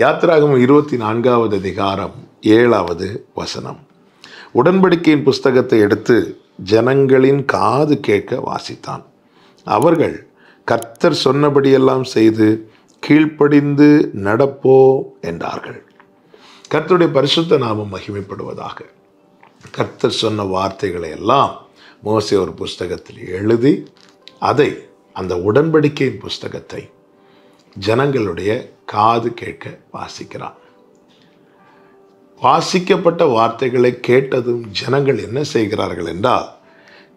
யாத்திராகமம் 24வது அதிகாரம் 7வது வசனம். உடன்படிக்கையின் புஸ்தகத்தை எடுத்து ஜனங்களின் காது கேட்க வாசித்தான். அவர்கள் கர்த்தர் சொன்னபடியெல்லாம் செய்து கீழ்ப்படிந்து நடப்போ என்றார்கள். கர்த்தருடைய பரிசுத்த நாமம் மகிமைப்படுவதாக. கர்த்தர் சொன்ன வார்த்தைகளை எல்லாம் மோசே ஒரு புஸ்தகத்தில் எழுதி அதை அந்த உடன்படிக்கையின் புஸ்தகத்தை ஜனங்களுடைய காது கேட்க வாசிக்கிறான். வாசிக்கப்பட்ட வார்த்தைகளை கேட்டதும் ஜனங்கள் என்ன செய்கிறார்கள் என்றால்,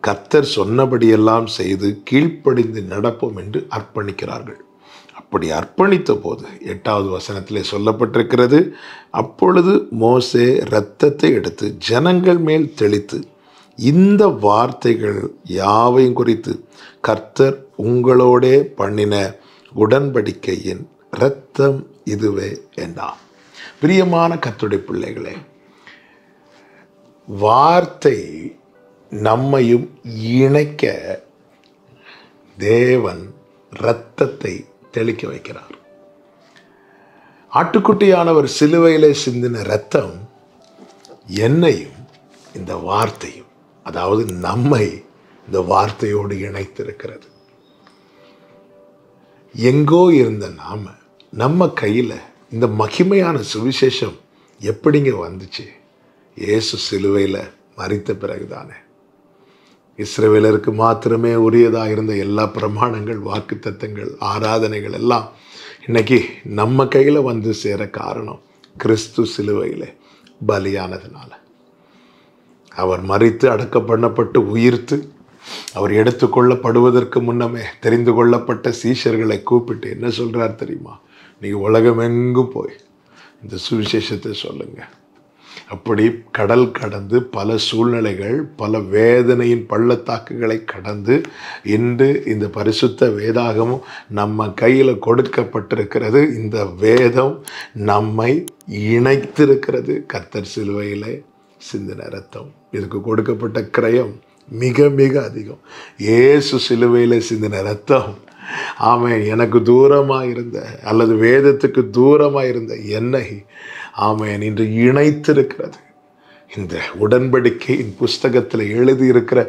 கர்த்தர் சொன்னபடியெல்லாம் செய்து கீழ்ப்படிந்து நடப்போம் என்று அர்ப்பணிக்கிறார்கள். அப்படி அர்ப்பணித்த போது 8வது வசனத்திலே சொல்லப்பட்டிருக்கிறது, அப்பொழுது மோசே இரத்தத்தை எடுத்து ஜனங்கள் மேல் தெளித்து, இந்த வார்த்தைகள் யாவையும் குறித்து கர்த்தர் உங்களோடே பண்ணின உடன்படிக்கையின் இரத்தம் இதுவே என்றார். பிரியமான கர்த்தருடைய பிள்ளைகளே, வார்த்தை நம்மையும் இணைக்க தேவன் இரத்தத்தை தெளிக்க வைக்கிறார். ஆட்டுக்குட்டியானவர் சிலுவையிலே சிந்தின இரத்தம் என்னையும் இந்த வார்த்தையும், அதாவது நம்மை இந்த வார்த்தையோடு இணைத்திருக்கிறது. எங்கோ இருந்த நம்ம கையில் இந்த மகிமையான சுவிசேஷம் எப்படிங்க வந்துச்சு? இயேசு சிலுவையில் மரித்த பிறகுதானே. இஸ்ரவேலருக்கு மாத்திரமே உரியதாக இருந்த எல்லா பிரமாணங்கள், வாக்குத்தத்தங்கள், ஆராதனைகள் எல்லாம் இன்னைக்கு நம்ம கையில் வந்து சேர காரணம் கிறிஸ்து சிலுவையில் பலியானதுனால. அவர் மரித்து அடக்க பண்ணப்பட்டு உயிர்த்து அவர் எடுத்துக்கொள்ளப்படுவதற்கு முன்னமே தெரிந்து கொள்ளப்பட்ட சீஷர்களை கூப்பிட்டு என்ன சொல்கிறார் தெரியுமா? நீங்கள் உலகமெங்கும் போய் இந்த சுவிசேஷத்தை சொல்லுங்கள். அப்படி கடல் கடந்து பல சூழ்நிலைகள், பல வேதனையின் பள்ளத்தாக்குகளை கடந்து இன்று இந்த பரிசுத்த வேதாகமும் நம்ம கையில் கொடுக்கப்பட்டிருக்கிறது. இந்த வேதம் நம்மை இணைத்திருக்கிறது. கர்த்தர் சிலுவையிலே சிந்தின இரத்தம், இதுக்கு கொடுக்கப்பட்ட கிரயம் மிக மிக அதிகம். இயேசு சிலுவையில் சிந்தின இரத்தம், ஆமென், எனக்கு தூரமாக இருந்த அல்லது வேதத்துக்கு தூரமாக இருந்த என்னை, ஆமென், இன்று இணைத்திருக்கிறது. இந்த உடன்படிக்கையின் புஸ்தகத்தில் எழுதியிருக்கிற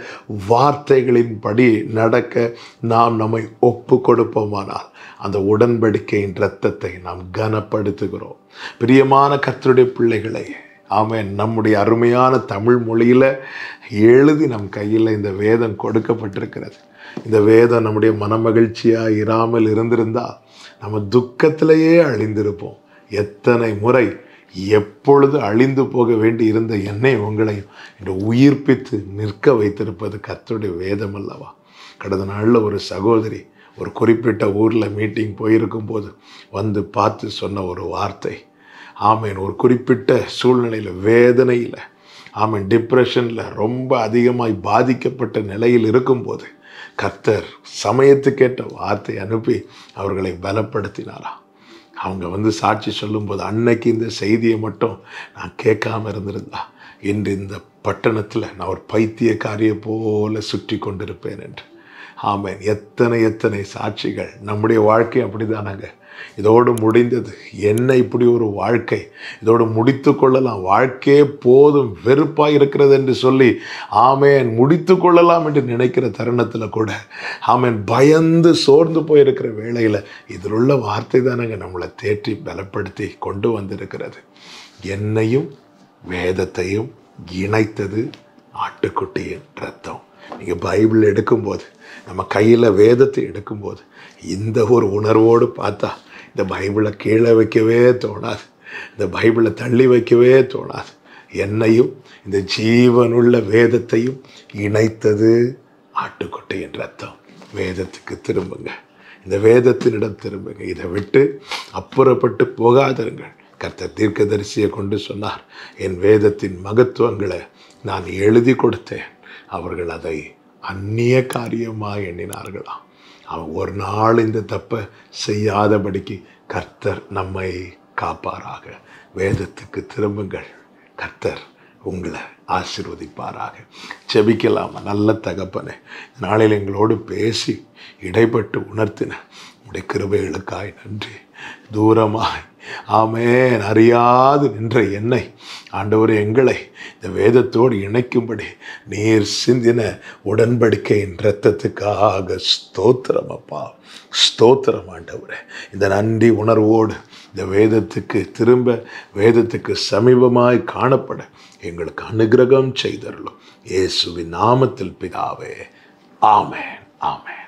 வார்த்தைகளின்படி நடக்க நாம் நம்மை ஒப்பு கொடுப்போமானால் அந்த உடன்படிக்கையின் இரத்தத்தை நாம் கனப்படுத்துகிறோம். பிரியமான கர்த்தருடைய பிள்ளைகளை, ஆமென், நம்முடைய அருமையான தமிழ் மொழியில் எழுதி நம் கையில் இந்த வேதம் கொடுக்கப்பட்டிருக்கிறது. இந்த வேதம் நம்முடைய மனமகிழ்ச்சியாக இராமல் இருந்திருந்தால் நம்ம துக்கத்திலேயே அழிந்திருப்போம். எத்தனை முறை எப்பொழுது அழிந்து போக வேண்டி இருந்த என்னை உங்களையும் என்று உயிர்ப்பித்து நிற்க வைத்திருப்பது கர்த்தருடைய வேதம் அல்லவா? கடந்த நாளில் ஒரு சகோதரி ஒரு குறிப்பிட்ட ஊரில் மீட்டிங் போயிருக்கும்போது வந்து பார்த்து சொன்ன ஒரு வார்த்தை, ஆமென், ஒரு குறிப்பிட்ட சூழ்நிலையில், வேதனையில், ஆமென், டிப்ரெஷனில் ரொம்ப அதிகமாய் பாதிக்கப்பட்ட நிலையில் இருக்கும்போது கர்த்தர் சமயத்துக்கேற்ற வார்த்தை அனுப்பி அவர்களை பலப்படுத்தினாரா. அவங்க வந்து சாட்சி சொல்லும்போது, அன்னைக்கு இந்த செய்தியை மட்டும் நான் கேட்காமல் இருந்திருந்தா இன்று இந்த பட்டணத்தில் நான் ஒரு பைத்தியக்காரியை போல சுற்றி கொண்டிருப்பேன் என்று. ஆமென், எத்தனை எத்தனை சாட்சிகள். நம்முடைய வாழ்க்கை அப்படி தானாங்க. இதோடு முடிந்தது என்ன? இப்படி ஒரு வாழ்க்கை இதோடு முடித்து கொள்ளலாம், வாழ்க்கையே போதும், வெறுப்பாக இருக்கிறது என்று சொல்லி, ஆமென், முடித்து கொள்ளலாம் என்று நினைக்கிற தருணத்தில் கூட, ஆமென், பயந்து சோர்ந்து போயிருக்கிற வேளையில் இதில் உள்ள வார்த்தை தானங்க நம்மளை தேற்றி பலப்படுத்தி கொண்டு வந்திருக்கிறது. என்னையும் வேதத்தையும் இணைத்தது ஆட்டுக்குட்டியின் இரத்தம். நீங்கள் பைபிள் எடுக்கும்போது, நம்ம கையில் வேதத்தை எடுக்கும்போது இந்த ஒரு உணர்வோடு பார்த்தா இந்த பைபிளை கீழே வைக்கவே தோணாது, இந்த பைபிளை தள்ளி வைக்கவே தோணாது. என்னையும் இந்த ஜீவனுள்ள வேதத்தையும் இணைத்தது ஆட்டுக்குட்டியின் இரத்தம். வேதத்துக்கு திரும்புங்க, இந்த வேதத்தினிடம் திரும்புங்க, இதை விட்டு அப்புறப்பட்டு போகாதருங்கள். கர்த்தர் தீர்க்கதரிசியை கொண்டு சொன்னார், என் வேதத்தின் மகத்துவங்களை நான் எழுதி கொடுத்தேன், அவர்கள் அதை அந்நிய காரியமாக எண்ணினார்களாம். அவன் ஒரு நாள் இந்த தப்பை செய்யாதபடிக்கு கர்த்தர் நம்மை காப்பாராக. வேதத்துக்கு திரும்புங்கள், கர்த்தர் உங்களை ஆசீர்வதிப்பாராக. ஜெபிக்கலாமா? நல்ல தகப்பனே, நாளில் எங்களோடு பேசி இடைப்பட்டு உணர்த்தின உடைய கிருபைகளுக்காய் நன்றி. தூரமாய் ஆமென் அறியாது நின்ற என்னை ஆண்டவரே எங்களை இந்த வேதத்தோடு இணைக்கும்படி நீர் சிந்தின உடன்படிக்கையின் இரத்தத்துக்காக ஸ்தோத்திரம் அப்பா, ஸ்தோத்திரம் ஆண்டவரே. இந்த நன்றி உணர்வோடு இந்த வேதத்துக்கு திரும்ப வேதத்துக்கு சமீபமாய் காணப்பட எங்களுக்கு அனுகிரகம் செய்தருளும். இயேசுவின் நாமத்தில் பிதாவே, ஆமென், ஆமென்.